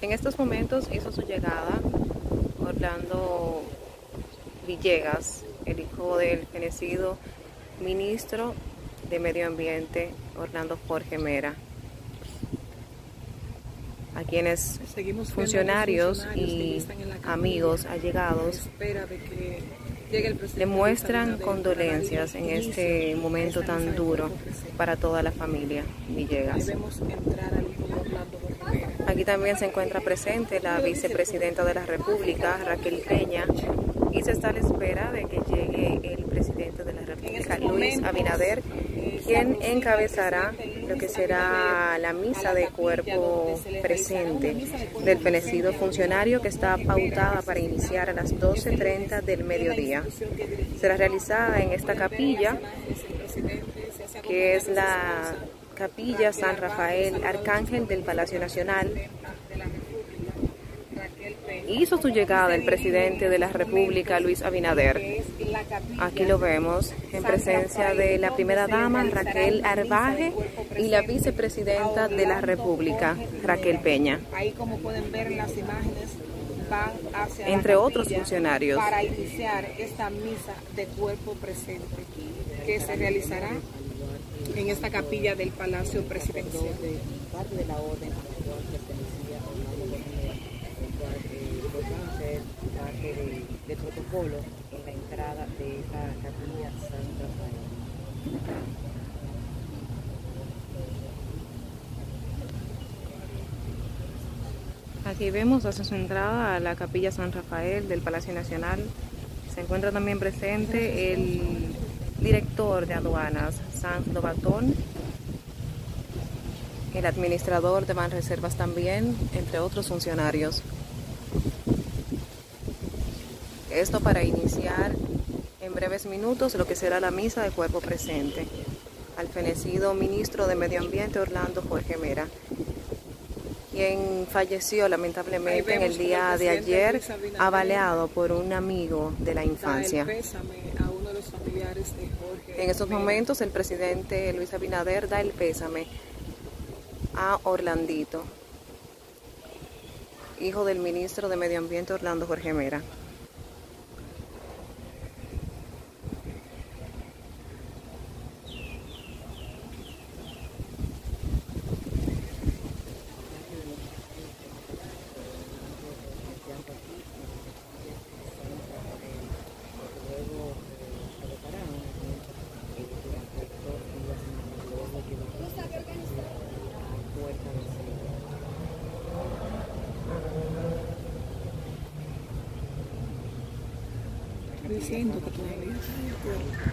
En estos momentos hizo su llegada Orlando Villegas, el hijo del fenecido ministro de Medio Ambiente, Orlando Jorge Mera, a quienes funcionarios y amigos allegados le muestran condolencias en este momento tan duro para toda la familia Villegas. Aquí también se encuentra presente la vicepresidenta de la República, Raquel Peña, y se está a la espera de que llegue el presidente de la República, Luis Abinader, quien encabezará lo que será la misa de cuerpo presente del fenecido funcionario, que está pautada para iniciar a las 12:30 del mediodía. Será realizada en esta capilla, que es la Capilla San Rafael Arcángel del Palacio Nacional. Hizo su llegada el presidente de la República, Luis Abinader. Aquí lo vemos en presencia de la primera dama, Raquel Arbaje, y la vicepresidenta de la República, Raquel Peña. Ahí, como pueden ver en las imágenes, van hacia entre otros funcionarios para iniciar esta misa de cuerpo presente que se realizará en esta capilla del Palacio Presidencial. De protocolo en la entrada de esta capilla San Rafael. Aquí vemos hacia su entrada a la capilla San Rafael del Palacio Nacional. Se encuentra también presente el director de aduanas, Sanz Lobatón, el administrador de Banreservas también, entre otros funcionarios. Esto para iniciar en breves minutos lo que será la misa de cuerpo presente al fenecido ministro de Medio Ambiente, Orlando Jorge Mera, quien falleció lamentablemente en el día de ayer, abaleado por un amigo de la infancia. En estos momentos el presidente Luis Abinader da el pésame a Orlandito, hijo del ministro de Medio Ambiente, Orlando Jorge Mera. Diciendo que todavía estoy de acuerdo.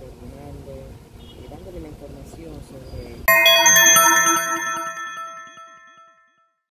Coordinando y dándole la información sobre